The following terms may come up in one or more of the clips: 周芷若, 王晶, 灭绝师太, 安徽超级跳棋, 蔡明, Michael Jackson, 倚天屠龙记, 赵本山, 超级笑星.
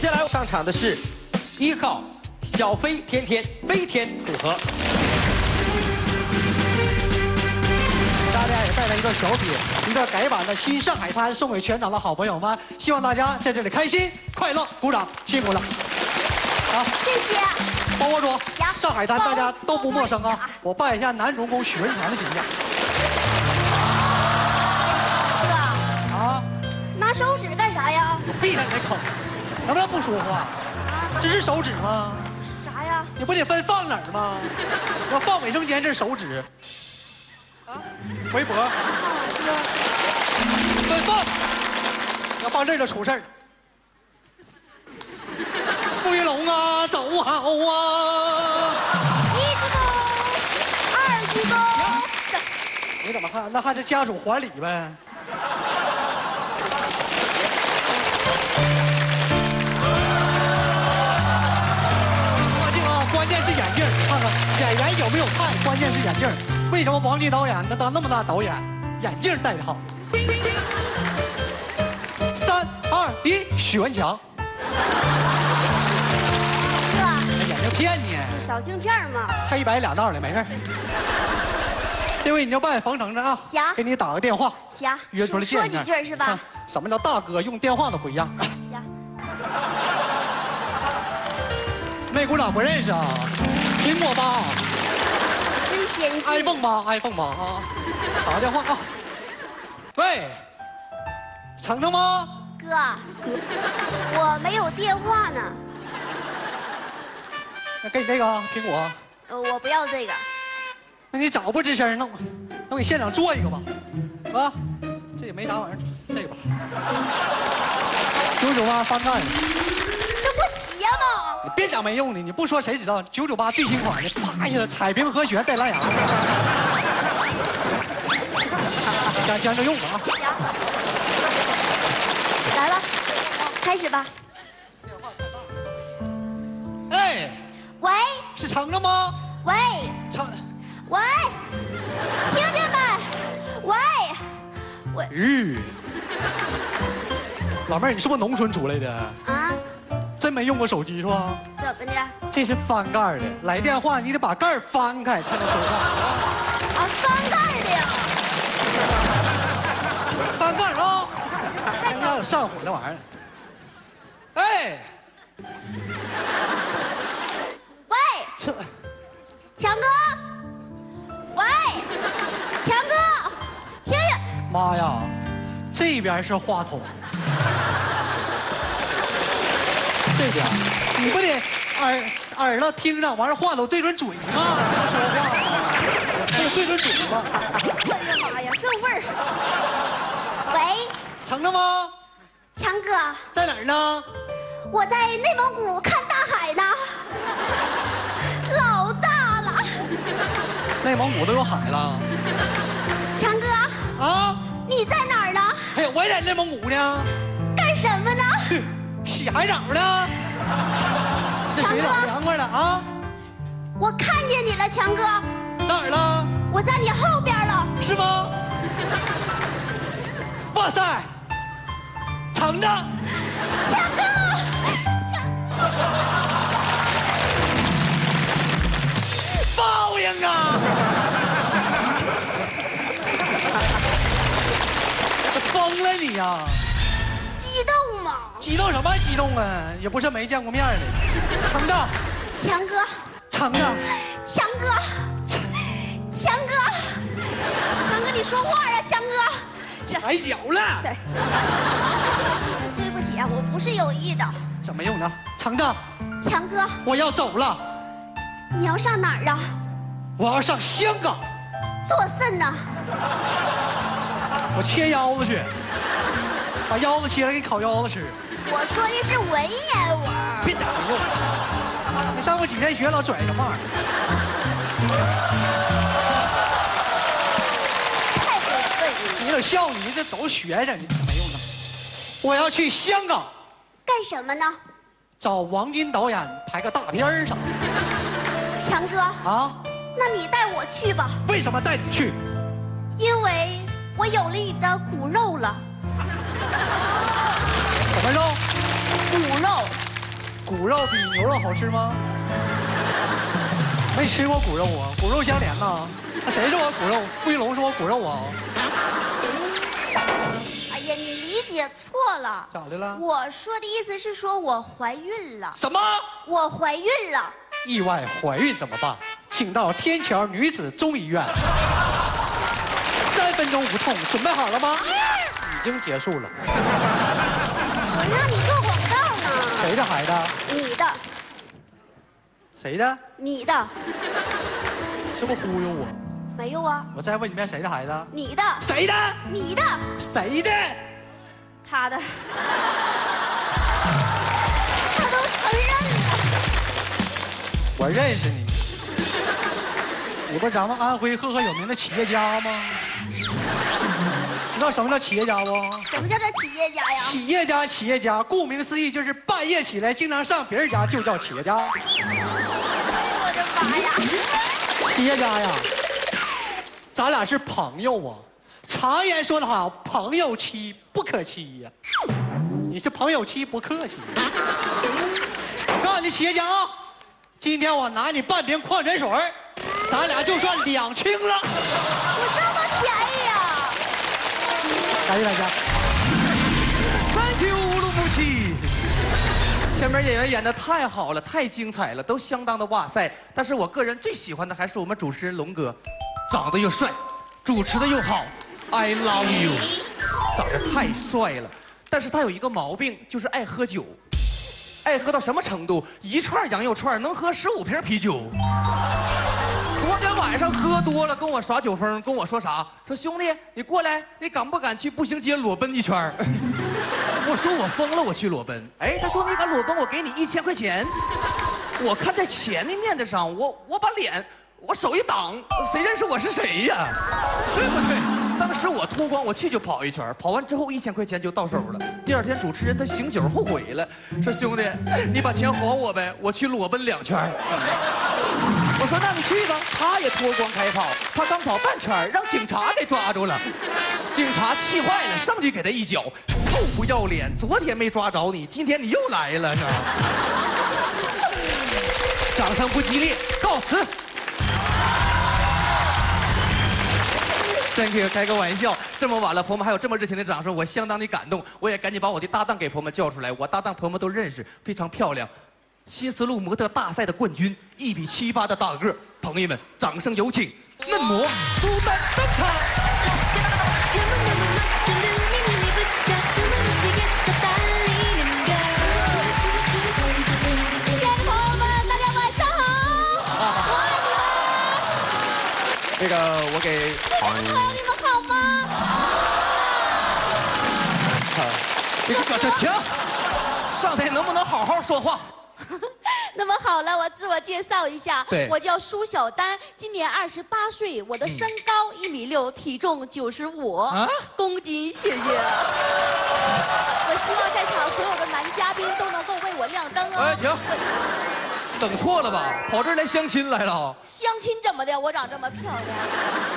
下来上场的是1号小飞天天飞天组合。大家也带来一段小品，一段改版的《新上海滩》，送给全场的好朋友们。希望大家在这里开心快乐，鼓掌，辛苦了。好，谢谢。包博主，上海滩大家都不陌生啊。我扮一下男主公许文强的形象。 拿手指干啥呀？我闭上你的口，能不能不说话？这是手指吗？啥呀？你不得分放哪儿吗？我放卫生间，这是手指。啊？围脖。是啊。分放，要放这儿就出事儿。傅玉龙啊，走好啊！1鞠躬，2鞠躬。你怎么看？那还是家属还礼呗。 关键是眼镜，看看演员有没有看。关键是眼镜，为什么王晶导演能当那么大导演，眼镜戴得好？3、2、1，许文强。哥，眼睛骗你，少镜片嘛。黑白俩道的，没事。这回你就扮冯程程啊。行。给你打个电话。行。约出来见一下。说几句是吧？什么叫大哥？用电话都不一样。行。 那姑娘不认识啊，苹果8，真先进 ，iPhone 8啊，打个电话啊。喂，程程吗？哥，我没有电话呢。那给你这个苹果。我不要这个。那你找不吱声，那我给现场做一个吧。啊，这也没啥玩意儿，这个吧。998翻盖。这不邪吗？ 你别讲没用的，你不说谁知道？998最新款的，啪一下彩屏和弦带蓝牙，将着用了啊！来了，开始吧。哎，喂，是程程吗？喂，程，喂，听着没？喂，喂。老妹儿，你是不是农村出来的？啊。 真没用过手机是吧？怎么的？这是翻盖的，来电话你得把盖翻开才能说话。啊，翻盖的呀！翻盖啊！刚刚有上火这玩意儿。哎！喂！强哥！喂！强哥！听着！妈呀，这边是话筒。 这边，你不得耳朵听着，完事话都对准嘴吗？说话，还得对准嘴吗？我的妈呀，这味儿！喂，程程吗？强哥，在哪儿呢？我在内蒙古看大海呢，老大了。内蒙古都有海了。强哥啊，你在哪儿呢？哎呀，我也在内蒙古呢。干什么呢？ 洗海澡呢？这水老凉快了啊！我看见你了，强哥。哪儿了？我在你后边了。是吗？哇塞！程程，强哥，强哥，报应啊！疯了你呀！ 激动什么激动啊！也不是没见过面的，程哥，强哥，程哥，强哥，强哥，强哥，你说话啊，强哥，太小了。对不起啊，我不是有意的。怎么用呢？程哥，强哥，我要走了。你要上哪儿啊？我要上香港。做甚呢？我切腰子去。 把腰子切了给烤腰子吃。我说的是文言文。别整我！你上过几天学，老拽什么玩意儿？太过分了！你老笑你，这都学着，你怎么用呢？我要去香港。干什么呢？找王晶导演拍个大片儿啥的。强哥啊，那你带我去吧。为什么带你去？因为我有了你的骨肉了。 什么肉？骨肉。骨肉比牛肉好吃吗？没吃过骨肉啊，骨肉相连呐、啊。谁说我骨肉？傅玉龙说我骨肉啊。哎呀，你理解错了。咋的了？我说的意思是说我怀孕了。什么？我怀孕了。意外怀孕怎么办？请到天桥女子中医院。3分钟无痛，准备好了吗？已经结束了。我让你做广告呢。谁的孩子？你的。谁的？你的。是不是忽悠我？没有啊。我再问一遍，谁的孩子？你的。谁的？你的。谁的？他的。他都承认了。我认识你。你不是咱们安徽赫赫有名的企业家吗？知道什么叫企业家不？什么叫这企业家呀？企业家，顾名思义就是半夜起来经常上别人家，就叫企业家。哎我的妈呀！企业家呀，咱俩是朋友啊。常言说得好，朋友妻不可欺呀。你是朋友妻不客气。我告诉你，企业家啊，今天我拿你半瓶矿泉水。咱俩就算2清了，我这么便宜啊！感谢大家。Thank you， 乌鲁木齐。前面演员演得太好了，太精彩了，都相当的哇塞。但是我个人最喜欢的还是我们主持人龙哥，长得又帅，主持的又好。I love you， 长得太帅了。但是他有一个毛病，就是爱喝酒，爱喝到什么程度？一串羊肉串能喝15瓶啤酒。昨天晚上喝多了，跟我耍酒疯，跟我说啥？说兄弟，你过来，你敢不敢去步行街裸奔一圈？我说我疯了，我去裸奔。哎，他说你敢裸奔，我给你1000块钱。我看在钱的面子上，我把脸，我手一挡，谁认识我是谁呀？对不对？当时我脱光，我去就跑一圈，跑完之后1000块钱就到手了。第2天主持人他醒酒后悔了，说兄弟，你把钱还我呗，我去裸奔2圈。我说那你去吧，他也脱光开跑，他刚跑半圈让警察给抓住了，警察气坏了，上去给他一脚，臭不要脸！昨天没抓着你，今天你又来了，是吧？掌声不激烈，告辞。Thank you， 开个玩笑，这么晚了，朋友们还有这么热情的掌声，我相当的感动，我也赶紧把我的搭档给朋友们叫出来，我搭档朋友们都认识，非常漂亮。新丝路模特大赛的冠军，1.78米的大个，朋友们，掌声有请嫩模苏丹登场。朋友们，大家晚上好。那个，我给朋友你们好吗？那个，停，上台能不能好好说话？那么好了，我自我介绍一下，我叫苏小丹，今年28岁，我的身高1.6米，体重95公斤，谢谢。我希望在场所有的男嘉宾都能够为我亮灯啊！哎，停，等错了吧？跑这儿来相亲来了？相亲怎么的？我长这么漂亮？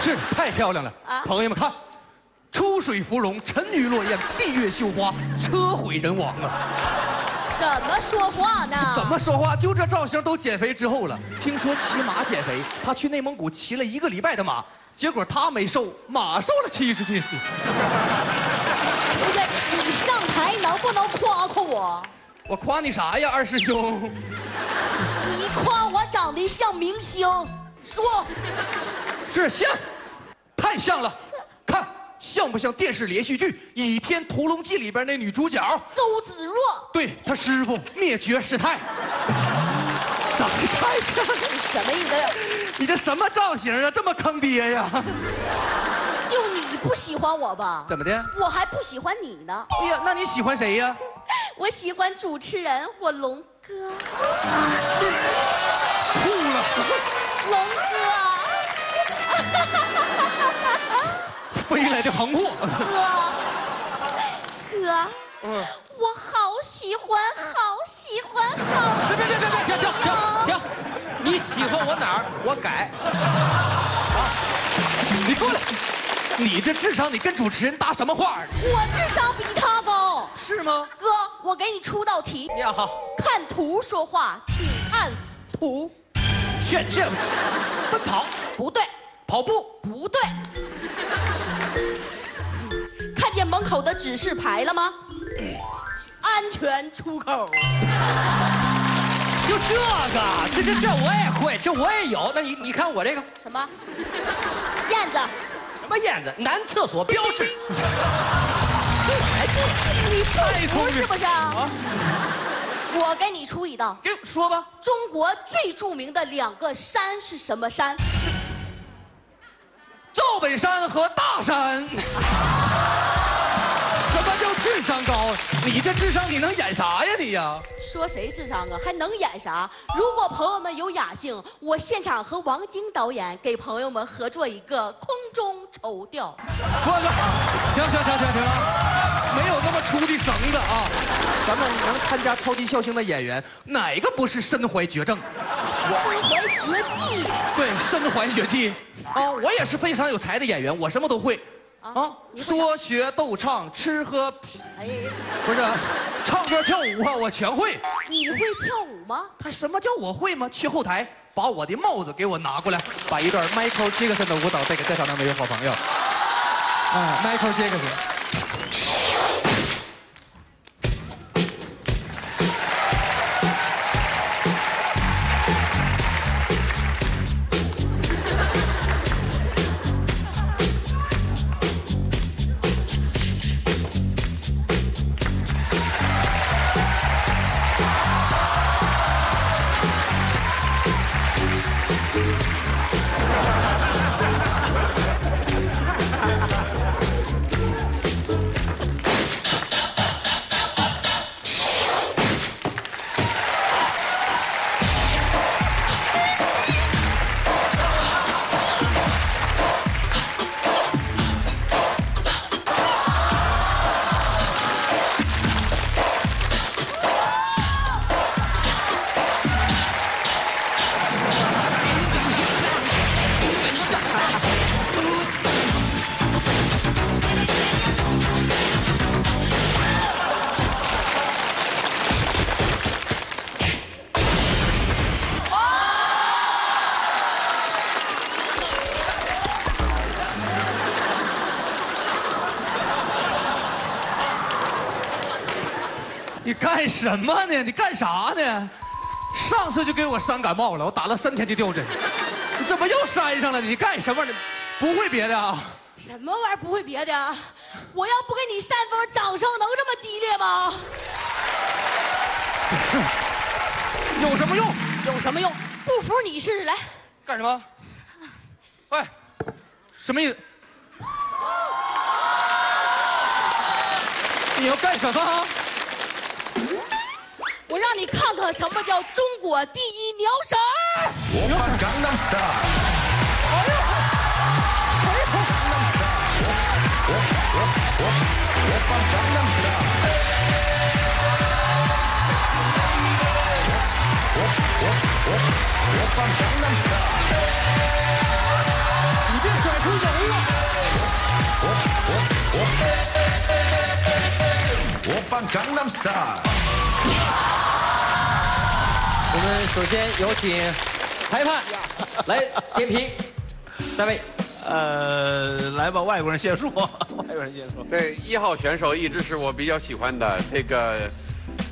是太漂亮了啊！朋友们看，出水芙蓉，沉鱼落雁，闭月羞花，车毁人亡啊！怎么说话呢？怎么说话？就这造型都减肥之后了。听说骑马减肥，他去内蒙古骑了1个礼拜的马，结果他没瘦，马瘦了70斤。不是，你上台能不能夸夸我？我夸你啥呀，二师兄？你夸我长得像明星，说。是像，太像了。看，像不像电视连续剧《倚天屠龙记》里边那女主角周芷若？对，她师傅灭绝师太，长得太漂亮。什么意思？你这什么造型啊？这么坑爹呀？就你不喜欢我吧？怎么的？我还不喜欢你呢。哎呀，那你喜欢谁呀？我喜欢主持人，我龙哥。吐了，龙哥。飞来的横祸，哥，嗯，我好喜欢，好喜欢，好喜欢。别，停！你喜欢我哪儿？我改。啊，你过来，你这智商，你跟主持人搭什么话？我智商比他高。是吗？哥，我给你出道题。你好。看图说话，请按图。这奔跑不对，跑步不对。看见门口的指示牌了吗？安全出口。就这个，这我也会，这我也有。那你看我这个什么？燕子。什么燕子？男厕所标志。你太聪明了，是不是？啊！我给你出一道，说吧。中国最著名的两个山是什么山？赵本山和大山。什么叫智商高？你这智商你能演啥呀你呀？说谁智商啊？还能演啥？如果朋友们有雅兴，我现场和王晶导演给朋友们合作一个空中绸吊。停！没有那么粗的绳子啊！咱们能参加超级笑星的演员，哪个不是身怀绝症？身怀绝技。对，身怀绝技。啊，我也是非常有才的演员，我什么都会。啊，说学逗唱吃喝，哎，不是，唱歌跳舞啊，我全会。你会跳舞吗？他什么叫我会吗？去后台把我的帽子给我拿过来，把一段 Michael Jackson 的舞蹈带给在场的每位好朋友。啊 ，Michael Jackson。 你干什么呢？你干啥呢？上次就给我伤感冒了，我打了3天的吊针，你怎么又扇上了？你干什么呢？不会别的啊？什么玩意儿不会别的啊？我要不给你扇风，掌声能这么激烈吗？有什么用？有什么用？不服你试试来。干什么？喂，什么意思？你要干什么啊？ 我让你看看什么叫中国第一鸟婶儿！我看江南 star。哎呀！哎呀！我看江南 star。我看江南 star。你别甩出油了！我看江南 star。 我们首先有请裁判来点评三位，来吧，外国人先说，外国人先说。对，1号选手一直是我比较喜欢的，这个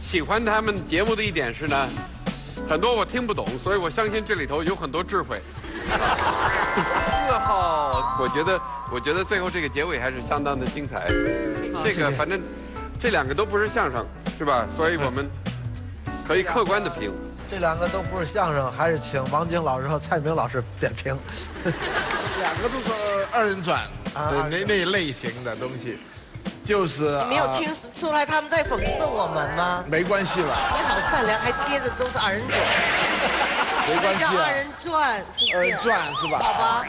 喜欢他们节目的一点是呢，很多我听不懂，所以我相信这里头有很多智慧。4号，我觉得最后这个结尾还是相当的精彩。这个反正这2个都不是相声，是吧？所以我们可以客观的评。 这2个都不是相声，还是请王晶老师和蔡明老师点评。2个都是二人转，对那类型的东西，就是你没有听出来他们在讽刺我们吗？没关系了，你好善良，还接着都是二人转，没关系，叫二人转，二人转是吧？好吧，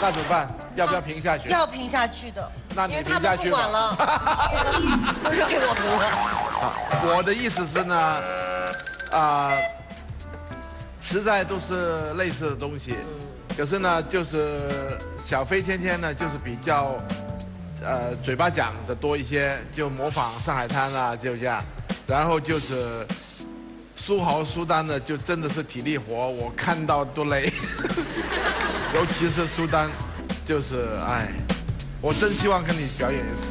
那怎么办？要不要评下去？要评下去的，那因为他们不管了，都扔给我评了。我的意思是呢。 实在都是类似的东西，可是呢，就是小飞天天呢，就是比较，嘴巴讲的多一些，就模仿上海滩啦、啊，就这样。然后就是苏豪、苏丹呢，就真的是体力活，我看到都累。尤其是苏丹，就是哎，我真希望跟你表演一次。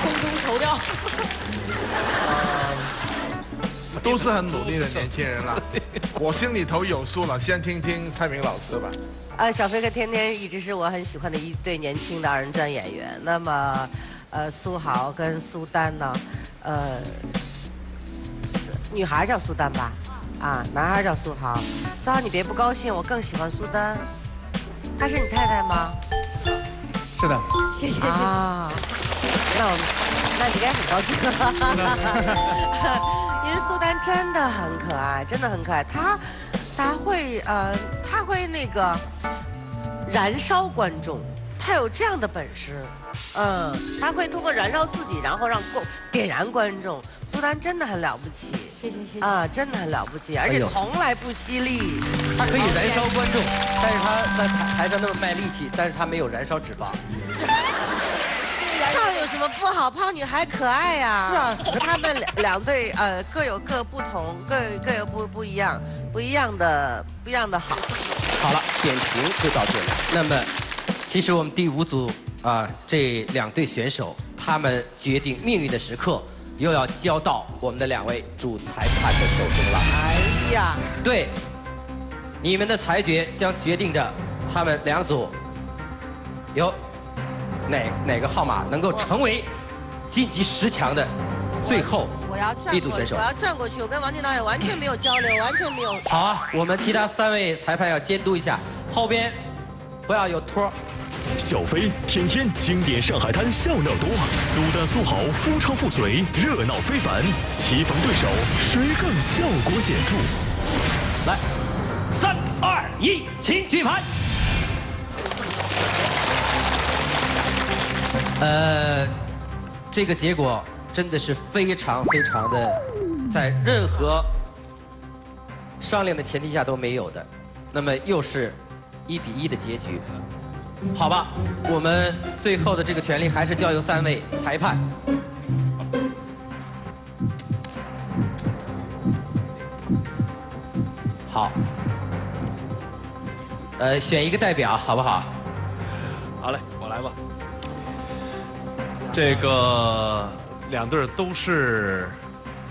空中投掉。都是很努力的年轻人了，我心里头有数了。先听听蔡明老师吧。小飞哥天天一直是我很喜欢的一对年轻的二人转演员。那么，苏豪跟苏丹呢，女孩叫苏丹吧，啊，男孩叫苏豪。苏豪，你别不高兴，我更喜欢苏丹。她是你太太吗？是的。谢谢。啊，那你应该很高兴。因为苏丹真的很可爱，真的很可爱。他会那个燃烧观众，他有这样的本事。嗯，他会通过燃烧自己，然后让点燃观众。苏丹真的很了不起，谢谢谢谢啊，真的很了不起，而且从来不犀利。他可以燃烧观众，但是他在台上那么卖力气，但是他没有燃烧脂肪。胖有什么不好？胖女孩可爱呀。是啊，他们两对各有各不同，各有不一样的好。好了，点评就到这里。那么，其实我们第五组啊、这两对选手，他们决定命运的时刻，又要交到我们的两位主裁判的手中了。哎呀，对，你们的裁决将决定着他们两组有。哪个号码能够成为晋级10强的最后一组选手？我要转过去，我跟王静导演完全没有交流，完全没有。好啊，我们其他3位裁判要监督一下，后边不要有托。小飞、天天，经典上海滩笑料多；苏丹、苏豪，夫唱妇随，热闹非凡。棋逢对手，谁更效果显著？来，3、2、1，请举牌。这个结果真的是非常非常的，在任何商量的前提下都没有的，那么又是1比1的结局，好吧，我们最后的这个权利还是交由3位裁判。好，选一个代表好不好？好嘞，我来吧。这个两对都是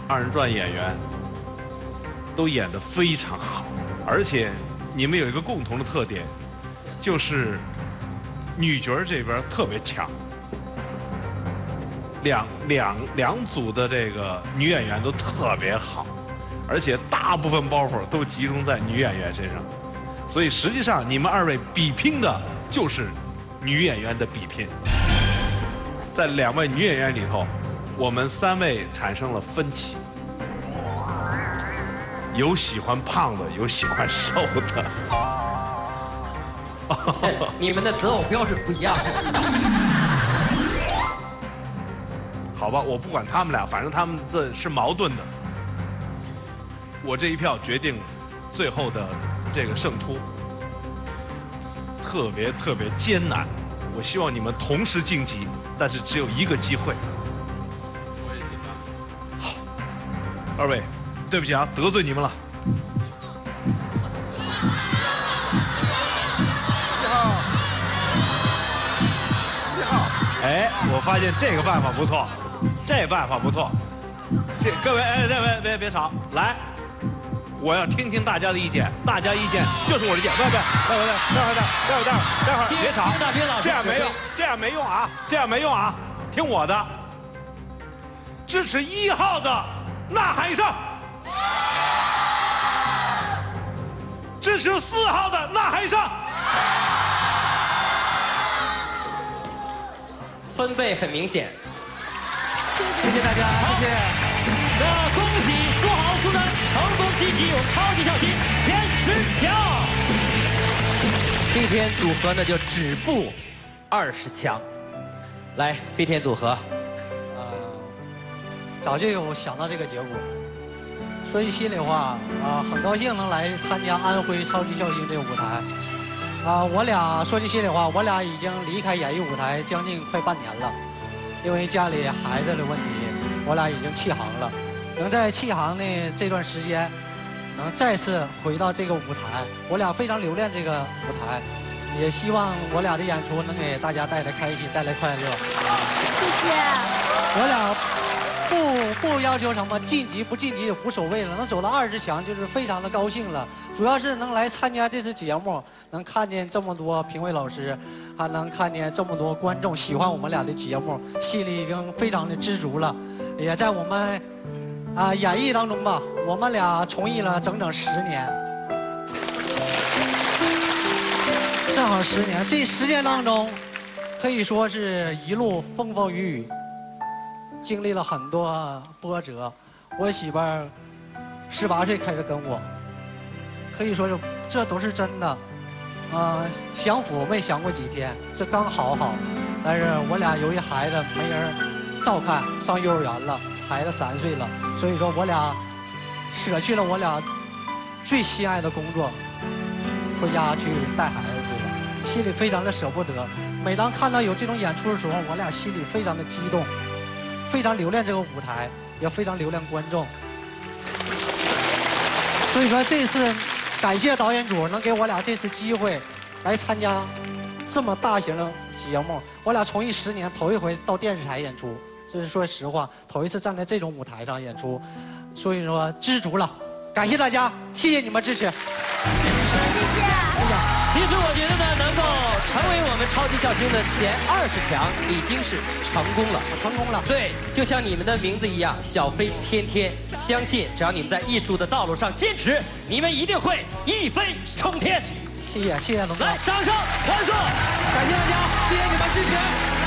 二人转演员，都演得非常好，而且你们有一个共同的特点，就是女角这边特别强。两组的这个女演员都特别好，而且大部分包袱都集中在女演员身上，所以实际上你们2位比拼的就是女演员的比拼。在2位女演员里头，我们3位产生了分歧，有喜欢胖的，有喜欢瘦的。你们的择偶标准不一样。好吧，我不管他们俩，反正他们这是矛盾的。我这一票决定最后的这个胜出，特别艰难。我希望你们同时晋级。但是只有一个机会。好，2位，对不起啊，得罪你们了。7号，哎，我发现这个办法不错，这办法不错。这各位，哎，别吵，来，我要听听大家的意见，大家意见就是我的意见。待会儿，别吵，这样没用。这样没用啊！听我的，支持1号的呐喊一声，支持4号的呐喊一声。分贝很明显，谢谢大家，谢谢。那恭喜苏豪、苏丹成功晋级我们超级跳棋前10强。这天组合呢就止步20强，来飞天组合，早就有想到这个结果。说句心里话，很高兴能来参加安徽超级跳棋这个舞台，啊，我俩说句心里话，我俩已经离开演艺舞台将近快半年了，因为家里孩子的问题，我俩已经弃行了。能在弃行的这段时间，能再次回到这个舞台，我俩非常留恋这个舞台，也希望我俩的演出能给大家带来开心，带来快乐。谢谢。我俩。 不要求什么晋级不晋级也无所谓了，能走到20强就是非常的高兴了。主要是能来参加这次节目，能看见这么多评委老师，还能看见这么多观众喜欢我们俩的节目，心里已经非常的知足了。也在我们演绎当中吧，我们俩从艺了整整10年，正好10年。这10年当中，可以说是一路风风雨雨。 经历了很多波折，我媳妇儿18岁开始跟我，可以说是这都是真的，享福没享过几天，这刚好，但是我俩由于孩子没人照看，上幼儿园了，孩子3岁了，所以说我俩舍去了我俩最心爱的工作，回家去带孩子去了，心里非常的舍不得。每当看到有这种演出的时候，我俩心里非常的激动。 非常留恋这个舞台，也非常留恋观众。所以说这次感谢导演组能给我俩这次机会，来参加这么大型的节目。我俩从艺10年，头一回到电视台演出，这是说实话，头一次站在这种舞台上演出，所以说知足了。感谢大家，谢谢你们支持。谢谢。 其实我觉得呢，能够成为我们超级笑星的前20强，已经是成功了，成功了。对，就像你们的名字一样，小飞天天。相信只要你们在艺术的道路上坚持，你们一定会一飞冲天。谢谢，谢谢龙哥。来，掌声，欢送，感谢大家，谢谢你们支持。